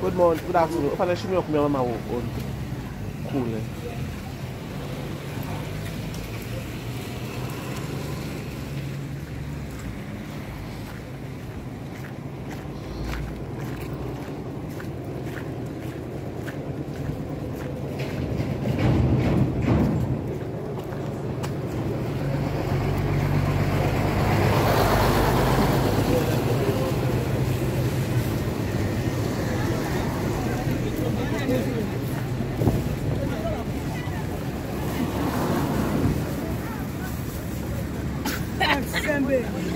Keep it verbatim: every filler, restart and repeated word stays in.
Good morning, good afternoon. If I let you know, I'm on cool. Send it.